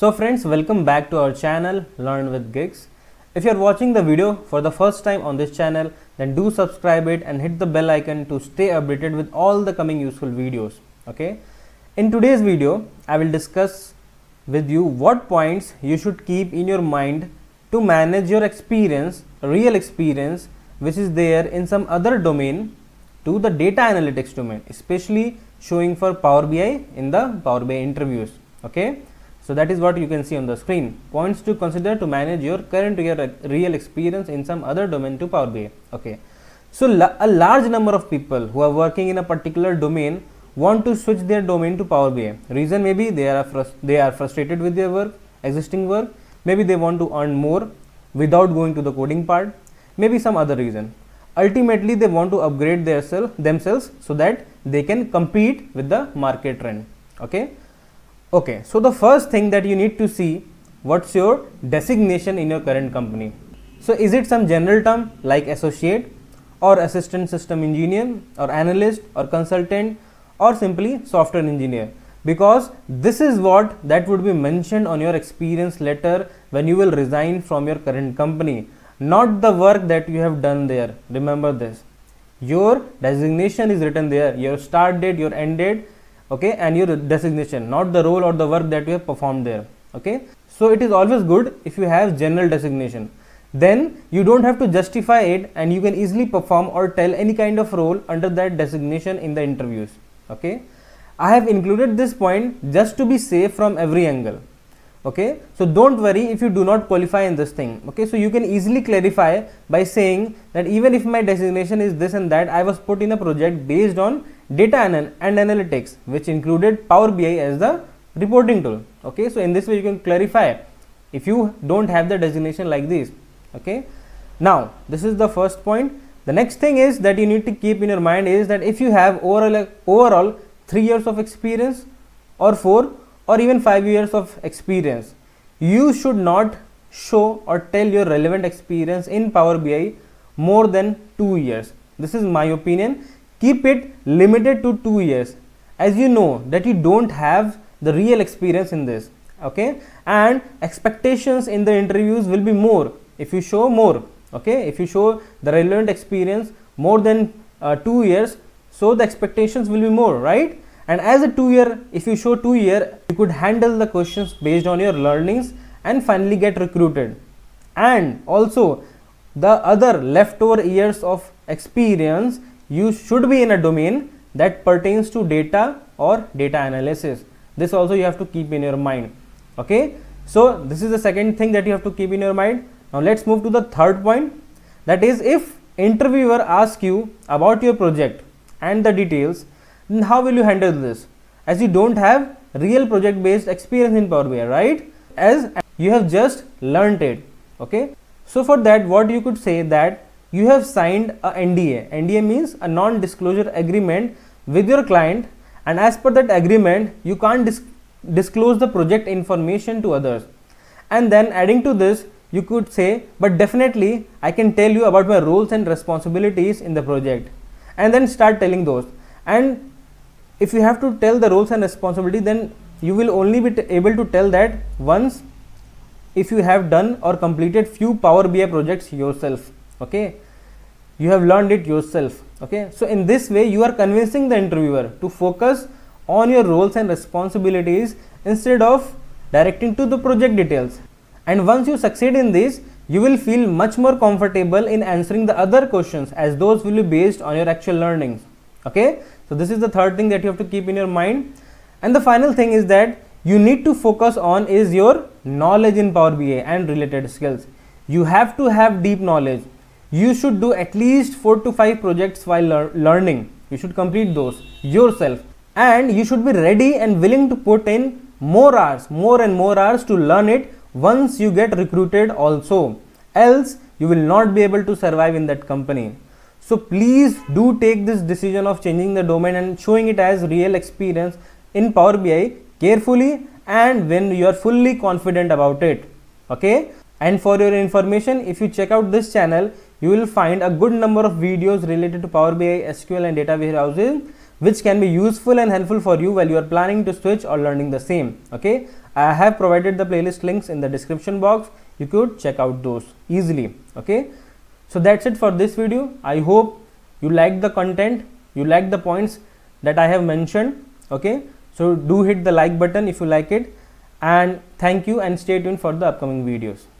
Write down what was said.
So friends, welcome back to our channel Learn with Giggs. If you are watching the video for the first time on this channel, then do subscribe it and hit the bell icon to stay updated with all the coming useful videos. Okay, in today's video I will discuss with you what points you should keep in your mind to manage your experience, real experience which is there in some other domain to the data analytics domain, especially showing for Power BI in the Power BI interviews. Okay, so that is what you can see on the screen. Points to consider to manage your current real experience in some other domain to Power BI. Okay, so a large number of people who are working in a particular domain want to switch their domain to Power BI. Reason may be they are frustrated with their work, existing work. Maybe they want to earn more without going to the coding part. Maybe some other reason. Ultimately, they want to upgrade themselves so that they can compete with the market trend. Okay. Okay. So the first thing that you need to see, what's your designation in your current company? So is it some general term like associate or assistant system engineer or analyst or consultant or simply software engineer? Because this is what that would be mentioned on your experience letter when you will resign from your current company, not the work that you have done there. Remember this, your designation is written there, your start date, your end date, okay, and your designation, not the role or the work that you have performed there. Okay, so it is always good if you have general designation, then you don't have to justify it and you can easily perform or tell any kind of role under that designation in the interviews. Okay, I have included this point just to be safe from every angle. Okay, so don't worry if you do not qualify in this thing. Okay, so you can easily clarify by saying that even if my designation is this and that, I was put in a project based on data and analytics, which included Power BI as the reporting tool. Okay, so in this way you can clarify if you don't have the designation like this. Okay, now this is the first point. The next thing is that you need to keep in your mind is that if you have overall 3 years of experience or 4 or even 5 years of experience, you should not show or tell your relevant experience in Power BI more than 2 years. This is my opinion. Keep it limited to 2 years, as you know that you don't have the real experience in this. Okay, and expectations in the interviews will be more if you show more. Okay, if you show the relevant experience more than 2 years, so the expectations will be more, right? And as a 2 year, if you show 2 year, you could handle the questions based on your learnings and finally get recruited. And also the other leftover years of experience, you should be in a domain that pertains to data or data analysis. This also you have to keep in your mind. Okay, so this is the second thing that you have to keep in your mind. Now let's move to the third point, that is, if interviewer asks you about your project and the details, then how will you handle this, as you don't have real project based experience in Power BI, right, as you have just learnt it. Okay, so for that what you could say that you have signed a NDA. NDA means a non-disclosure agreement with your client, and as per that agreement you can't disclose the project information to others. And then adding to this you could say, but definitely I can tell you about my roles and responsibilities in the project, and then start telling those. And if you have to tell the roles and responsibility, then you will only be able to tell that once if you have done or completed few Power BI projects yourself. Okay, you have learned it yourself. Okay, so in this way you are convincing the interviewer to focus on your roles and responsibilities instead of directing to the project details. And once you succeed in this, you will feel much more comfortable in answering the other questions, as those will be based on your actual learnings. Okay, so this is the third thing that you have to keep in your mind. And the final thing is that you need to focus on is your knowledge in Power BI and related skills. You have to have deep knowledge. You should do at least 4 to 5 projects while learning. You should complete those yourself, and you should be ready and willing to put in more hours, more and more hours to learn it once you get recruited also, else you will not be able to survive in that company. So please do take this decision of changing the domain and showing it as real experience in Power BI carefully and when you are fully confident about it. Okay, and for your information, if you check out this channel, you will find a good number of videos related to Power BI, SQL and data warehousing, which can be useful and helpful for you while you are planning to switch or learning the same. Okay, I have provided the playlist links in the description box. You could check out those easily. Okay, so that's it for this video. I hope you like the content, you like the points that I have mentioned. Okay, so do hit the like button if you like it, and thank you and stay tuned for the upcoming videos.